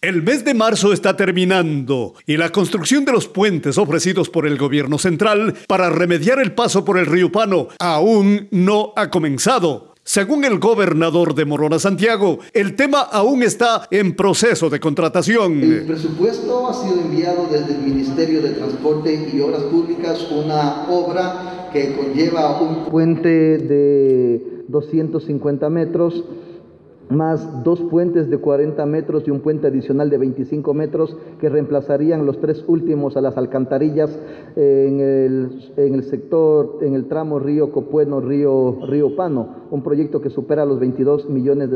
El mes de marzo está terminando y la construcción de los puentes ofrecidos por el gobierno central para remediar el paso por el río Upano aún no ha comenzado. Según el gobernador de Morona Santiago, el tema aún está en proceso de contratación. El presupuesto ha sido enviado desde el Ministerio de Transporte y Obras Públicas, una obra que conlleva un puente de 250 metros, más dos puentes de 40 metros y un puente adicional de 25 metros que reemplazarían los tres últimos a las alcantarillas en el sector, en el tramo Río Copueno, Río Upano, un proyecto que supera los $22 millones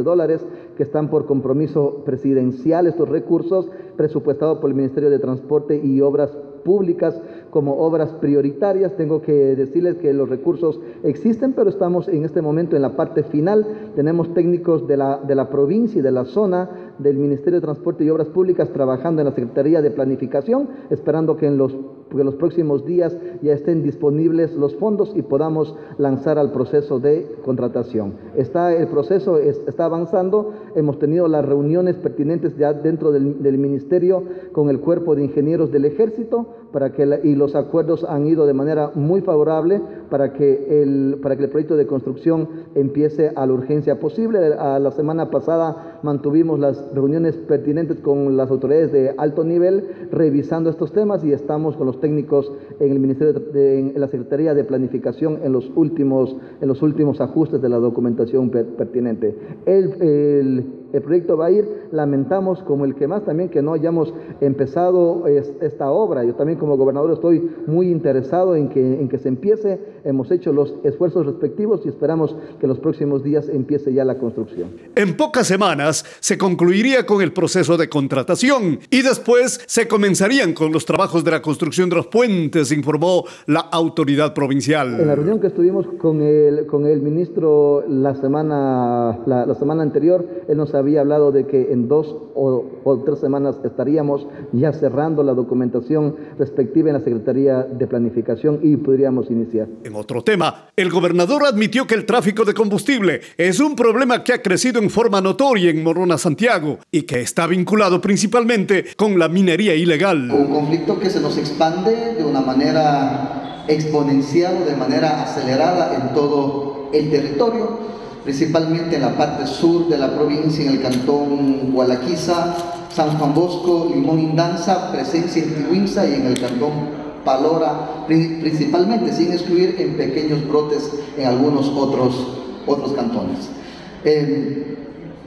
que están por compromiso presidencial. Estos recursos presupuestados por el Ministerio de Transporte y Obras Públicas como obras prioritarias. Tengo que decirles que los recursos existen, pero estamos en este momento en la parte final. Tenemos técnicos de la provincia y de la zona del Ministerio de Transporte y Obras Públicas trabajando en la Secretaría de Planificación, esperando que en los próximos días ya estén disponibles los fondos y podamos lanzar al proceso de contratación. El proceso está avanzando. Hemos tenido las reuniones pertinentes ya dentro del Ministerio con el Cuerpo de Ingenieros del Ejército y los acuerdos han ido de manera muy favorable para que el proyecto de construcción empiece a la urgencia posible. A la semana pasada mantuvimos las reuniones pertinentes con las autoridades de alto nivel revisando estos temas y estamos con los técnicos en el Ministerio en la Secretaría de Planificación en los últimos ajustes de la documentación pertinente. El proyecto va a ir, lamentamos como el que más también que no hayamos empezado esta obra. Yo también como gobernador estoy muy interesado en que se empiece. Hemos hecho los esfuerzos respectivos y esperamos que los próximos días empiece ya la construcción. En pocas semanas se concluiría con el proceso de contratación y después se comenzarían con los trabajos de la construcción de los puentes, informó la autoridad provincial. En la reunión que estuvimos con el ministro la semana anterior, él nos había hablado de que en 2 o 3 semanas estaríamos ya cerrando la documentación respectiva en la Secretaría de Planificación y podríamos iniciar. En otro tema, el gobernador admitió que el tráfico de combustible es un problema que ha crecido en forma notoria en Morona Santiago y que está vinculado principalmente con la minería ilegal. Un conflicto que se nos expande de una manera exponencial, de manera acelerada en todo el territorio, principalmente en la parte sur de la provincia, en el cantón Gualaquiza, San Juan Bosco, Limón Indanza, presencia en Tiwintza y en el cantón Palora, principalmente, sin excluir en pequeños brotes en algunos otros cantones.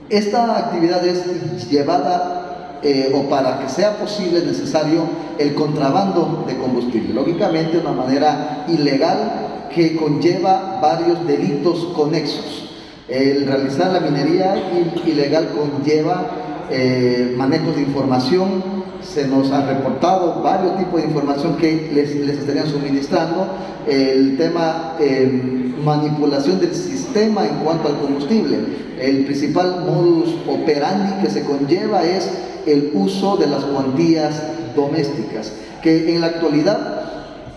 Esta actividad es llevada, o para que sea posible, es necesario el contrabando de combustible, lógicamente de una manera ilegal que conlleva varios delitos conexos. El realizar la minería ilegal conlleva manejos de información. Se nos han reportado varios tipos de información que les estarían suministrando. El tema manipulación del sistema en cuanto al combustible. El principal modus operandi que se conlleva es el uso de las cuantías domésticas, que en la actualidad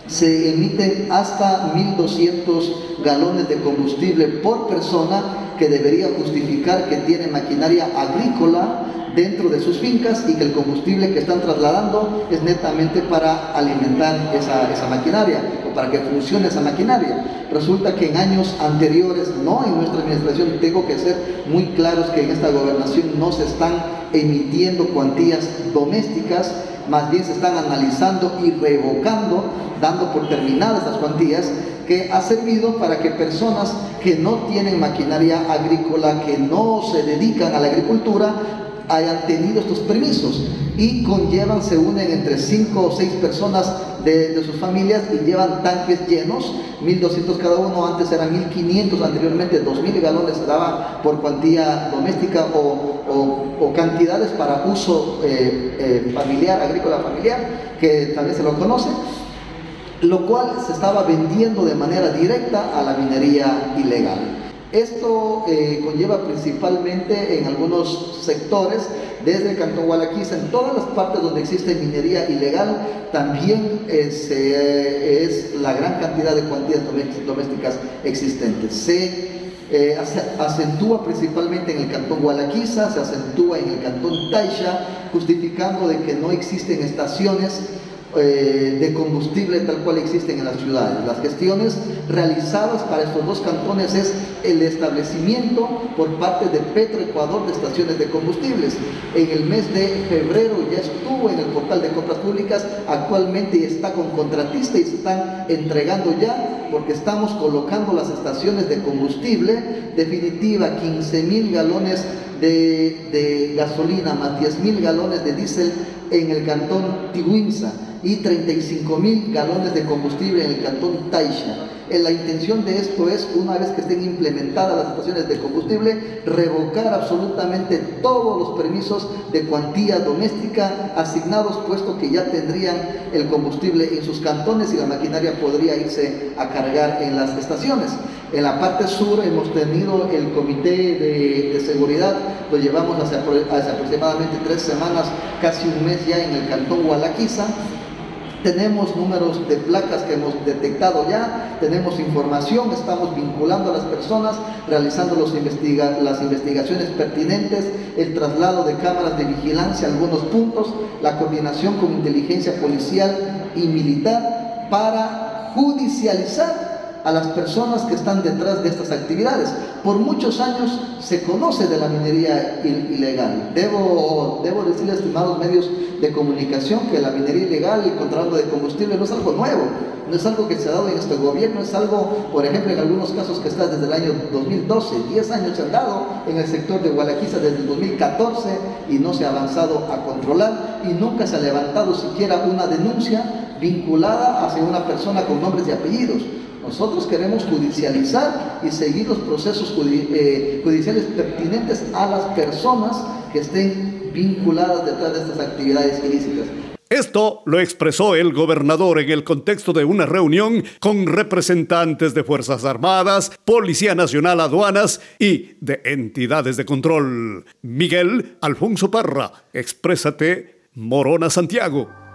se emiten hasta 1.200 galones de combustible por persona, que debería justificar que tiene maquinaria agrícola dentro de sus fincas y que el combustible que están trasladando es netamente para alimentar esa maquinaria o para que funcione esa maquinaria. Resulta que en años anteriores, no en nuestra administración, tengo que ser muy claros que en esta gobernación no se están emitiendo cuantías domésticas, más bien se están analizando y revocando, dando por terminadas las cuantías, que ha servido para que personas que no tienen maquinaria agrícola, que no se dedican a la agricultura, hayan tenido estos permisos y conllevan, se unen entre 5 o 6 personas de sus familias y llevan tanques llenos, 1.200 cada uno, antes eran 1.500, anteriormente 2.000 galones se daban por cuantía doméstica o cantidades para uso familiar, agrícola familiar, que también se lo conoce, lo cual se estaba vendiendo de manera directa a la minería ilegal. Esto conlleva principalmente en algunos sectores, desde el cantón Gualaquiza, en todas las partes donde existe minería ilegal, también es la gran cantidad de cuantías domésticas existentes. Se acentúa principalmente en el cantón Gualaquiza, se acentúa en el cantón Taisha, justificando de que no existen estaciones de combustible tal cual existen en las ciudades. Las gestiones realizadas para estos dos cantones es el establecimiento por parte de Petro Ecuador de estaciones de combustibles. En el mes de febrero ya estuvo en el portal de compras públicas, actualmente está con contratista y se están entregando ya, porque estamos colocando las estaciones de combustible definitiva, 15.000 galones de gasolina más 10.000 galones de diésel en el cantón Tiwintza y 35.000 galones de combustible en el cantón Taisha. La intención de esto es, una vez que estén implementadas las estaciones de combustible, revocar absolutamente todos los permisos de cuantía doméstica asignados, puesto que ya tendrían el combustible en sus cantones y la maquinaria podría irse a cargar en las estaciones. En la parte sur hemos tenido el comité de seguridad, lo llevamos hace aproximadamente 3 semanas, casi un mes ya en el cantón Gualaquiza. Tenemos números de placas que hemos detectado ya, tenemos información, estamos vinculando a las personas, realizando las investigaciones pertinentes, el traslado de cámaras de vigilancia a algunos puntos, la coordinación con inteligencia policial y militar para judicializar a las personas que están detrás de estas actividades. Por muchos años se conoce de la minería ilegal. Debo decirle, estimados medios de comunicación, que la minería ilegal y el contrabando de combustible no es algo nuevo, no es algo que se ha dado en este gobierno, es algo, por ejemplo, en algunos casos que está desde el año 2012, 10 años se han dado en el sector de Gualaquiza desde el 2014 y no se ha avanzado a controlar y nunca se ha levantado siquiera una denuncia vinculada hacia una persona con nombres y apellidos. Nosotros queremos judicializar y seguir los procesos judiciales pertinentes a las personas que estén vinculadas detrás de estas actividades ilícitas. Esto lo expresó el gobernador en el contexto de una reunión con representantes de Fuerzas Armadas, Policía Nacional, Aduanas y de entidades de control. Miguel Alfonso Parra, Exprésate Morona Santiago.